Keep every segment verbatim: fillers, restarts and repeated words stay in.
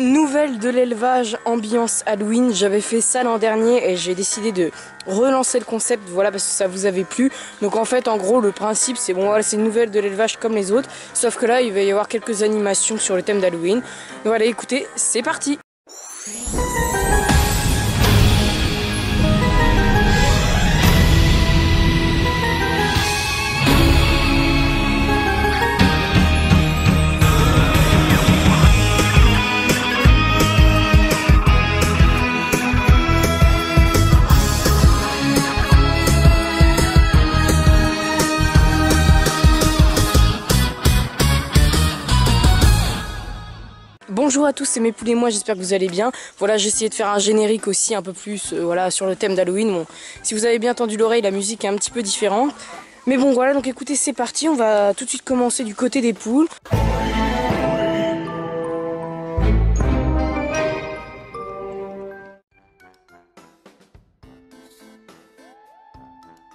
Nouvelle de l'élevage ambiance Halloween, j'avais fait ça l'an dernier et j'ai décidé de relancer le concept, voilà, parce que ça vous avait plu. Donc en fait en gros le principe c'est bon, voilà, c'est une nouvelle de l'élevage comme les autres, sauf que là il va y avoir quelques animations sur le thème d'Halloween. Donc voilà, écoutez, c'est parti. Bonjour à tous, c'est mes poulets, moi j'espère que vous allez bien. Voilà, j'ai essayé de faire un générique aussi un peu plus euh, voilà, sur le thème d'Halloween. Bon, si vous avez bien tendu l'oreille, la musique est un petit peu différente. Mais bon voilà, donc écoutez, c'est parti, on va tout de suite commencer du côté des poules.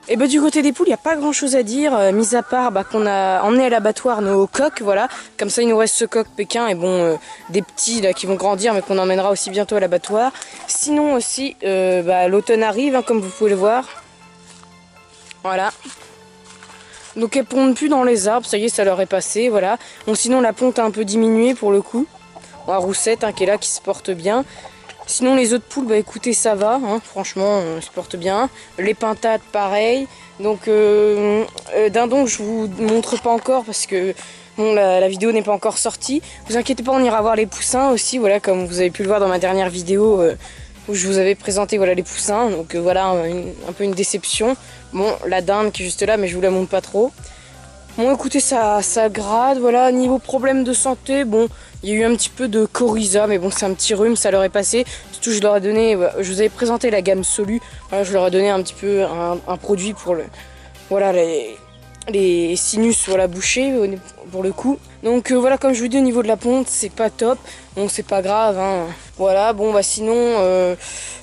Et bah, du côté des poules, il n'y a pas grand chose à dire, euh, mis à part bah, qu'on a emmené à l'abattoir nos coqs, voilà. Comme ça, il nous reste ce coq Pékin et bon, euh, des petits là qui vont grandir, mais qu'on emmènera aussi bientôt à l'abattoir. Sinon aussi, euh, bah, l'automne arrive, hein, comme vous pouvez le voir. Voilà. Donc elles pondent plus dans les arbres, ça y est, ça leur est passé, voilà. Bon, sinon, la ponte a un peu diminué pour le coup. Bon, la roussette hein, qui est là, qui se porte bien. Sinon les autres poules, bah écoutez, ça va, hein, franchement on se porte bien. Les pintades pareil. Donc euh, euh, dindon je vous montre pas encore parce que bon, la, la vidéo n'est pas encore sortie. Vous inquiétez pas, on ira voir les poussins aussi, voilà, comme vous avez pu le voir dans ma dernière vidéo euh, où je vous avais présenté voilà, les poussins. Donc euh, voilà, une, un peu une déception. Bon, la dinde qui est juste là, mais je vous la montre pas trop. Bon, écoutez, ça, ça grade, voilà, niveau problème de santé, bon, il y a eu un petit peu de coryza, mais bon, c'est un petit rhume, ça leur est passé. Surtout, je leur ai donné, je vous avais présenté la gamme Solu, voilà, je leur ai donné un petit peu un, un produit pour le, voilà, les, les sinus, voilà, bouchés, pour le coup. Donc, euh, voilà, comme je vous dis, au niveau de la ponte, c'est pas top, bon, c'est pas grave, hein. Voilà, bon, bah, sinon, euh,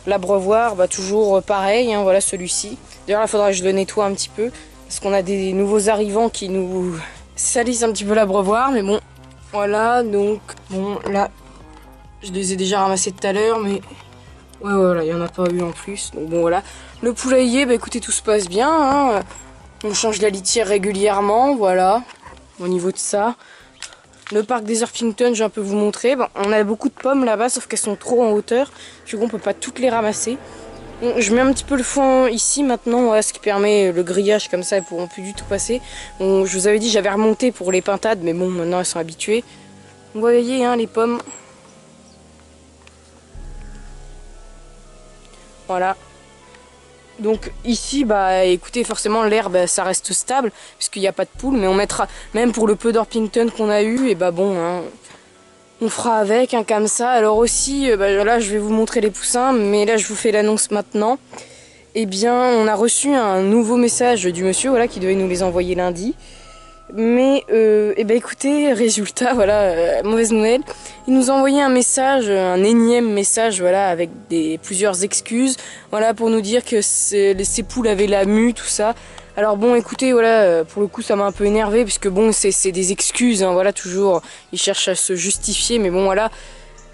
l'abreuvoir, bah, toujours pareil, hein, voilà, celui-ci. D'ailleurs, il faudra que je le nettoie un petit peu. Parce qu'on a des nouveaux arrivants qui nous salissent un petit peu l'abreuvoir, mais bon, voilà, donc, bon, là, je les ai déjà ramassés tout à l'heure, mais, ouais, voilà, il n'y en a pas eu en plus, donc bon, voilà. Le poulailler, bah écoutez, tout se passe bien, hein, on change la litière régulièrement, voilà, au niveau de ça. Le parc des Orpington, je vais un peu vous montrer, bon, on a beaucoup de pommes là-bas, sauf qu'elles sont trop en hauteur, du coup, on ne peut pas toutes les ramasser. Je mets un petit peu le foin ici maintenant, voilà, ce qui permet le grillage, comme ça elles pourront plus du tout passer. Bon, je vous avais dit j'avais remonté pour les pintades, mais bon, maintenant elles sont habituées. Vous voyez hein, les pommes. Voilà. Donc ici, bah écoutez, forcément l'herbe ça reste stable, puisqu'il n'y a pas de poule, mais on mettra, même pour le Pudor Pinktot qu'on a eu, et bah bon... Hein, on fera avec, hein, comme ça. Alors aussi, euh, bah, là je vais vous montrer les poussins, mais là je vous fais l'annonce maintenant. Eh bien, on a reçu un nouveau message du monsieur, voilà, qui devait nous les envoyer lundi. Mais, euh, eh ben, écoutez, résultat, voilà, euh, mauvaise nouvelle. Il nous a envoyé un message, un énième message, voilà, avec des, plusieurs excuses, voilà, pour nous dire que ces poules avaient la mue, tout ça. Alors bon, écoutez, voilà, pour le coup, ça m'a un peu énervé, puisque bon, c'est des excuses, hein, voilà, toujours, il cherche à se justifier, mais bon, voilà,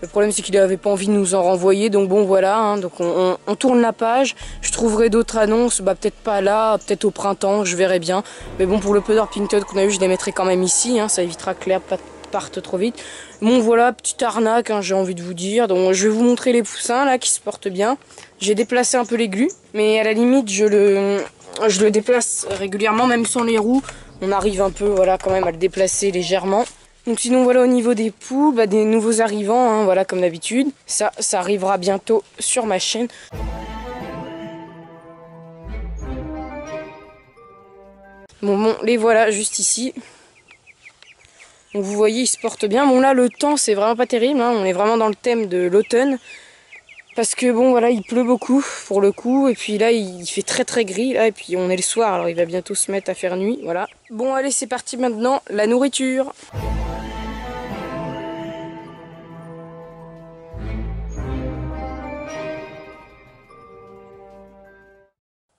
le problème, c'est qu'il n'avait pas envie de nous en renvoyer, donc bon, voilà, hein, donc on, on, on tourne la page, je trouverai d'autres annonces, bah peut-être pas là, peut-être au printemps, je verrai bien, mais bon, pour le Pudor Pinktot qu'on a eu, je les mettrai quand même ici, hein, ça évitera que l'herbe parte trop vite. Bon, voilà, petite arnaque, hein, j'ai envie de vous dire, donc je vais vous montrer les poussins, là, qui se portent bien, j'ai déplacé un peu l'églue, mais à la limite, je le... Je le déplace régulièrement, même sans les roues. On arrive un peu, voilà, quand même à le déplacer légèrement. Donc sinon, voilà, au niveau des poules, bah, des nouveaux arrivants, hein, voilà, comme d'habitude. Ça, ça arrivera bientôt sur ma chaîne. Bon, bon, les voilà, juste ici. Donc vous voyez, ils se portent bien. Bon, là, le temps, c'est vraiment pas terrible, hein. On est vraiment dans le thème de l'automne. Parce que bon voilà, il pleut beaucoup pour le coup, et puis là il fait très très gris, là, et puis on est le soir, alors il va bientôt se mettre à faire nuit, voilà. Bon allez, c'est parti maintenant, la nourriture.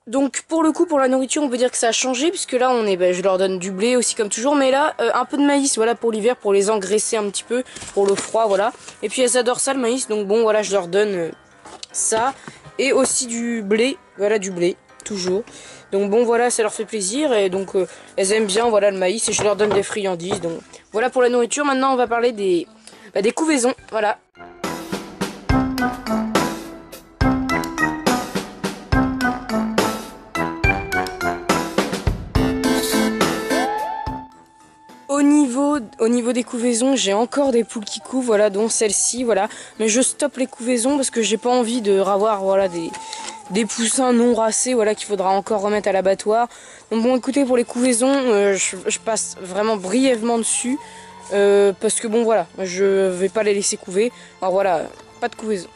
Donc pour le coup, pour la nourriture, on peut dire que ça a changé, puisque là on est, ben, je leur donne du blé aussi comme toujours, mais là euh, un peu de maïs, voilà, pour l'hiver, pour les engraisser un petit peu, pour le froid, voilà. Et puis elles adorent ça, le maïs, donc bon voilà, je leur donne euh, ça, et aussi du blé, voilà, du blé, toujours. Donc bon voilà, ça leur fait plaisir, et donc euh, elles aiment bien, voilà, le maïs, et je leur donne des friandises, donc voilà pour la nourriture. Maintenant on va parler des, ben, des couvaisons, voilà. Au niveau des couvaisons, j'ai encore des poules qui couvent, voilà, dont celle-ci, voilà. Mais je stoppe les couvaisons parce que j'ai pas envie de ravoir, voilà, des, des poussins non racés, voilà, qu'il faudra encore remettre à l'abattoir. Donc bon, écoutez, pour les couvaisons, euh, je, je passe vraiment brièvement dessus euh, parce que bon, voilà, je vais pas les laisser couver. Alors voilà, pas de couvaisons.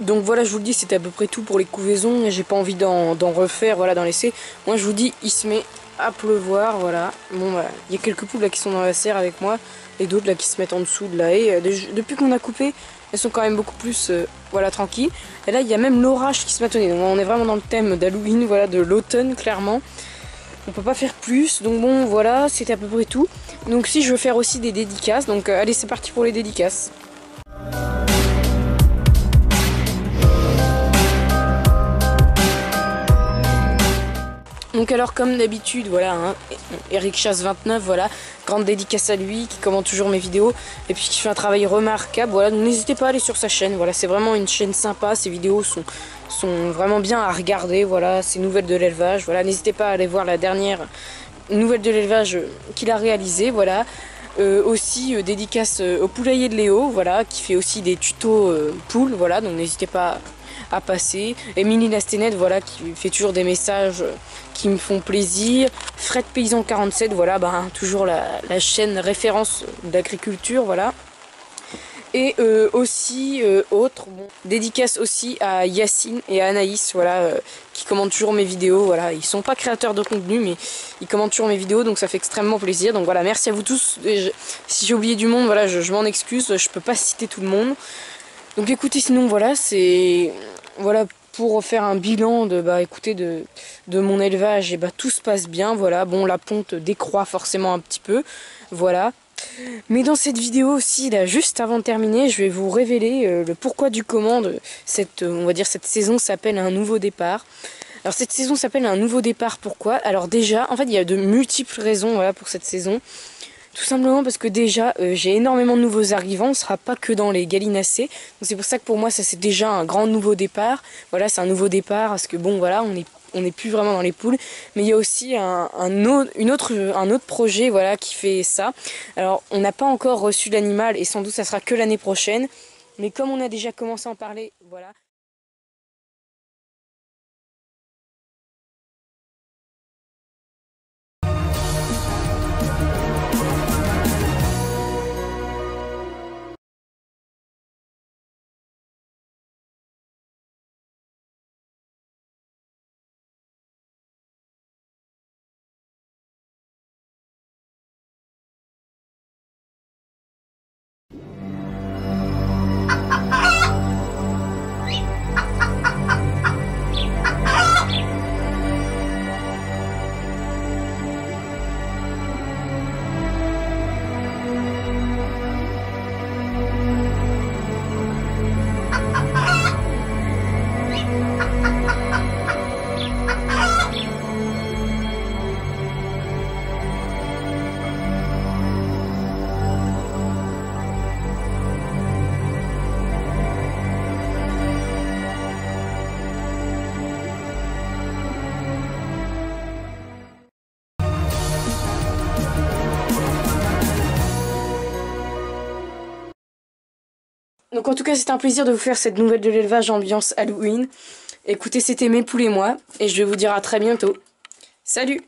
Donc voilà, je vous le dis, c'était à peu près tout pour les couvaisons. J'ai pas envie d'en refaire, voilà, d'en laisser. Moi, je vous dis, il se met à pleuvoir, voilà. Bon, voilà, il y a quelques poules là qui sont dans la serre avec moi et d'autres là qui se mettent en dessous de la haie. Depuis qu'on a coupé, elles sont quand même beaucoup plus euh, voilà, tranquilles. Et là, il y a même l'orage qui se met à tonner. Donc on est vraiment dans le thème d'Halloween, voilà, de l'automne, clairement. On peut pas faire plus, donc bon, voilà, c'était à peu près tout. Donc si je veux faire aussi des dédicaces, donc euh, allez, c'est parti pour les dédicaces. Donc alors, comme d'habitude, voilà, hein, Eric Chasse vingt-neuf, voilà, grande dédicace à lui, qui commente toujours mes vidéos, et puis qui fait un travail remarquable, voilà, donc n'hésitez pas à aller sur sa chaîne, voilà, c'est vraiment une chaîne sympa, ses vidéos sont, sont vraiment bien à regarder, voilà, ses nouvelles de l'élevage, voilà, n'hésitez pas à aller voir la dernière nouvelle de l'élevage qu'il a réalisée, voilà, euh, aussi euh, dédicace euh, au poulailler de Léo, voilà, qui fait aussi des tutos euh, poules, voilà, donc n'hésitez pas à passer. Emily Lastenet, voilà, qui fait toujours des messages qui me font plaisir. Fred Paysan quarante-sept, voilà, ben, toujours la, la chaîne référence d'agriculture, voilà. Et euh, aussi, euh, autre, bon, dédicace aussi à Yacine et à Anaïs, voilà, euh, qui commentent toujours mes vidéos, voilà. Ils sont pas créateurs de contenu, mais ils commentent toujours mes vidéos, donc ça fait extrêmement plaisir. Donc voilà, merci à vous tous. Je, si j'ai oublié du monde, voilà, je, je m'en excuse, je peux pas citer tout le monde. Donc écoutez, sinon voilà, c'est voilà pour faire un bilan de bah écoutez de, de mon élevage, et bah tout se passe bien, voilà. Bon, la ponte décroît forcément un petit peu, voilà. Mais dans cette vidéo aussi, là, juste avant de terminer, je vais vous révéler euh, le pourquoi du comment de cette euh, on va dire cette saison s'appelle un nouveau départ. Alors cette saison s'appelle un nouveau départ, pourquoi? Alors déjà, en fait, il y a de multiples raisons, voilà, pour cette saison. Tout simplement parce que déjà, euh, j'ai énormément de nouveaux arrivants, on ne sera pas que dans les gallinacées. Donc c'est pour ça que pour moi, ça c'est déjà un grand nouveau départ. Voilà, c'est un nouveau départ parce que bon, voilà, on n'est on est plus vraiment dans les poules. Mais il y a aussi un, un, autre, une autre, un autre projet, voilà, qui fait ça. Alors, on n'a pas encore reçu l'animal et sans doute, ça sera que l'année prochaine. Mais comme on a déjà commencé à en parler, voilà... Donc en tout cas, c'était un plaisir de vous faire cette nouvelle de l'élevage ambiance Halloween. Écoutez, c'était mes poules et moi, et je vais vous dire à très bientôt. Salut!